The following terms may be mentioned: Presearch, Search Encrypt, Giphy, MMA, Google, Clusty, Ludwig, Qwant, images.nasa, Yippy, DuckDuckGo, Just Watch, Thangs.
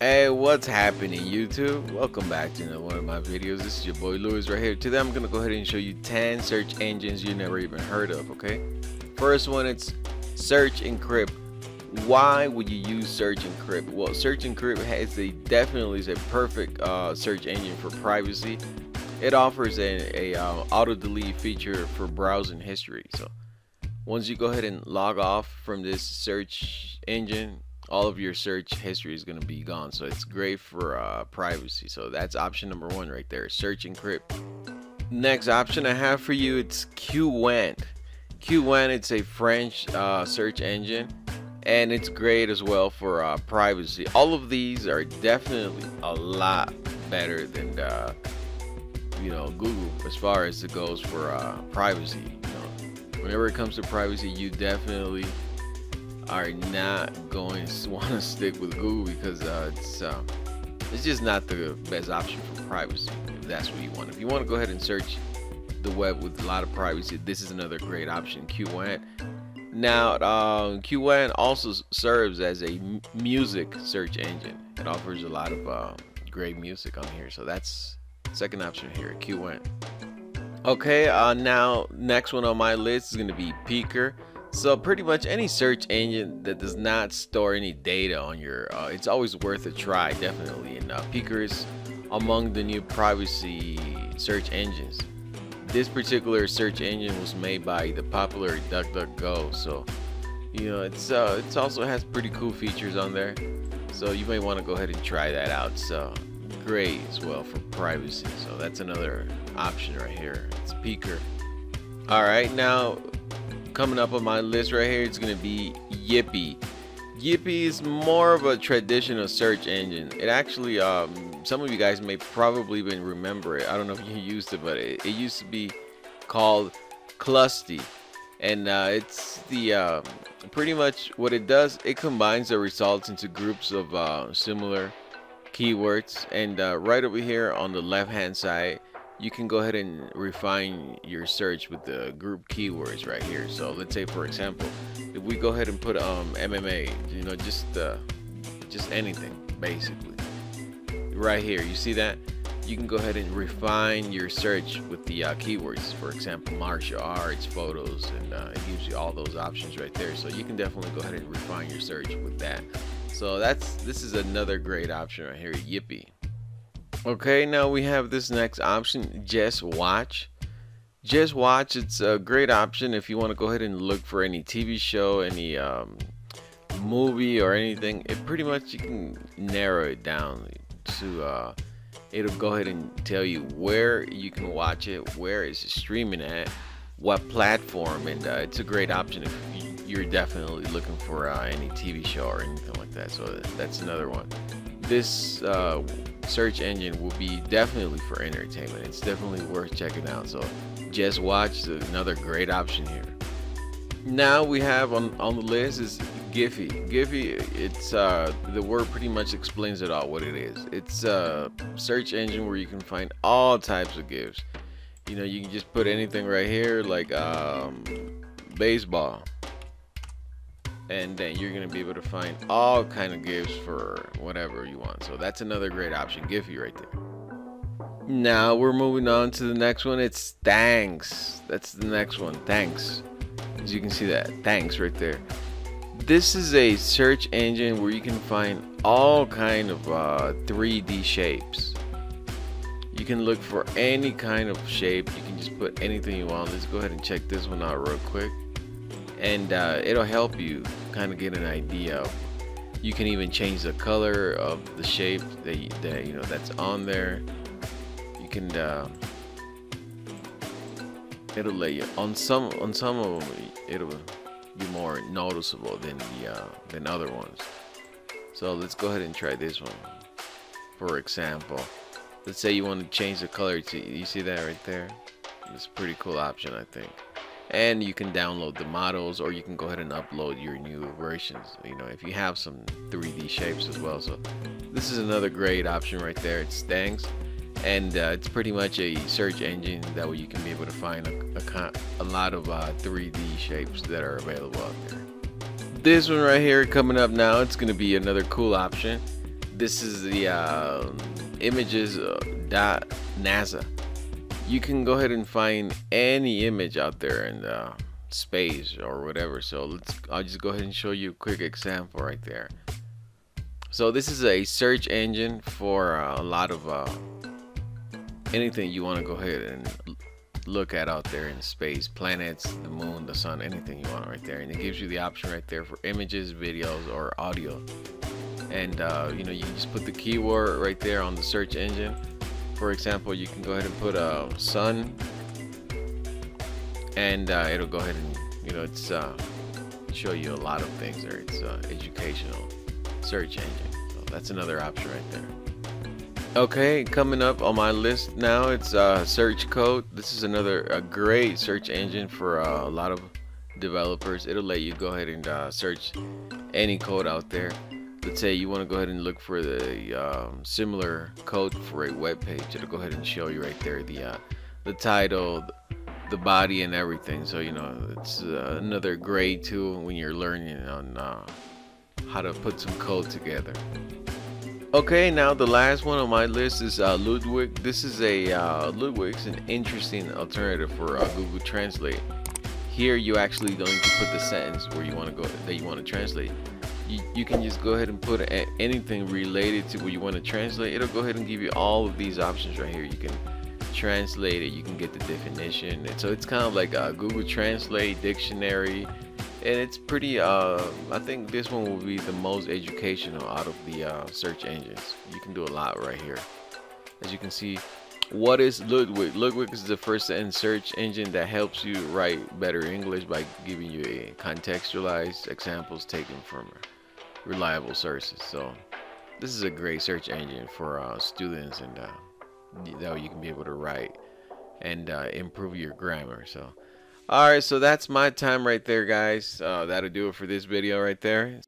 Hey, what's happening, YouTube? Welcome back to another one of my videos. This is your boy Louis right here. Today I'm gonna go ahead and show you 10 search engines you never even heard of. Okay, first one, it's Search Encrypt. Why would you use Search Encrypt? Well, Search Encrypt has definitely is a perfect search engine for privacy. It offers a auto delete feature for browsing history. So once you go ahead and log off from this search engine, all of your search history is going to be gone. So it's great for privacy. So that's option number one right there, Search Encrypt. Next option I have for you, it's Qwant. Qwant, it's a French search engine, and it's great as well for privacy. All of these are definitely a lot better than the, you know, Google as far as it goes for privacy. You know, whenever it comes to privacy, you definitely are not going to want to stick with Google because it's just not the best option for privacy. If that's what you want, if you want to go ahead and search the web with a lot of privacy, this is another great option, Qwant. Now Qwant also serves as a music search engine. It offers a lot of great music on here, so that's second option here, Qwant. Okay, now next one on my list is going to be Presearch. So pretty much any search engine that does not store any data on your, it's always worth a try, definitely. And Presearch is among the new privacy search engines. This particular search engine was made by the popular DuckDuckGo, so you know it's also has pretty cool features on there. So you may want to go ahead and try that out. So great as well for privacy. So that's another option right here. It's Presearch. All right, now coming up on my list right here, it's going to be Yippy. Yippy is more of a traditional search engine. It actually, some of you guys may probably even remember it. I don't know if you used it, but it used to be called Clusty. And it's the, pretty much what it does, it combines the results into groups of similar keywords. And right over here on the left-hand side, you can go ahead and refine your search with the group keywords right here. So let's say, for example, if we go ahead and put MMA, you know, just anything basically. Right here, you see that? You can go ahead and refine your search with the keywords. For example, martial arts, photos, and it gives you all those options right there. So you can definitely go ahead and refine your search with that. So this is another great option right here, Yippy. Okay, now we have this next option, Just Watch. Just Watch, it's a great option if you want to go ahead and look for any TV show, any movie or anything. It pretty much, you can narrow it down to, it'll go ahead and tell you where you can watch it, where it's streaming at, what platform, and it's a great option if you're definitely looking for any TV show or anything like that. So that's another one. This search engine will be definitely for entertainment. It's definitely worth checking out. So Just Watch is another great option here. Now we have on the list is Giphy. Giphy, it's the word pretty much explains it all what it is. It's a search engine where you can find all types of GIFs. You know, you can just put anything right here, like baseball, and then you're gonna be able to find all kind of GIFs for whatever you want. So that's another great option, Giphy right there. Now we're moving on to the next one, it's Thangs. That's the next one, Thangs. As you can see that, Thangs right there. This is a search engine where you can find all kind of 3D shapes. You can look for any kind of shape. You can just put anything you want. Let's go ahead and check this one out real quick. And it'll help you kind of get an idea. You can even change the color of the shape that you know that's on there. You can it'll let you on some of them it'll be more noticeable than the than other ones. So let's go ahead and try this one. For example, let's say you want to change the color to, you see that right there. It's a pretty cool option, I think. And you can download the models, or you can go ahead and upload your new versions, you know, if you have some 3D shapes as well. So this is another great option right there. It's Thangs, and it's pretty much a search engine that way you can be able to find a lot of 3D shapes that are available out there. This one right here coming up now, it's going to be another cool option. This is the images.nasa. You can go ahead and find any image out there in space or whatever. So I'll just go ahead and show you a quick example right there. So this is a search engine for a lot of anything you want to go ahead and look at out there in space, planets, the moon, the sun, anything you want right there. And it gives you the option right there for images, videos, or audio. And you know, you just put the keyword right there on the search engine. For example, you can go ahead and put sun, and it'll go ahead and, you know, it's show you a lot of things there. It's educational search engine. So that's another option right there. Okay, coming up on my list now, it's Search Code. This is another great search engine for a lot of developers. It'll let you go ahead and search any code out there. Let's say you want to go ahead and look for the similar code for a web page. It'll go ahead and show you right there the title, the body, and everything. So you know, it's another great tool when you're learning on how to put some code together. Okay, now the last one on my list is Ludwig. This is a Ludwig's an interesting alternative for Google Translate. Here you actually don't need to put the sentence where you want to go that you want to translate. You can just go ahead and put anything related to what you want to translate. It'll go ahead and give you all of these options right here. You can translate it, you can get the definition, and so it's kind of like a Google Translate dictionary. And it's pretty, I think this one will be the most educational out of the search engines. You can do a lot right here. As you can see, what is Ludwig? Ludwig is the first-end search engine that helps you write better English by giving you a contextualized examples taken from reliable sources. So this is a great search engine for students, and that way you can be able to write and improve your grammar. So. All right, so that's my time right there, guys. That'll do it for this video right there.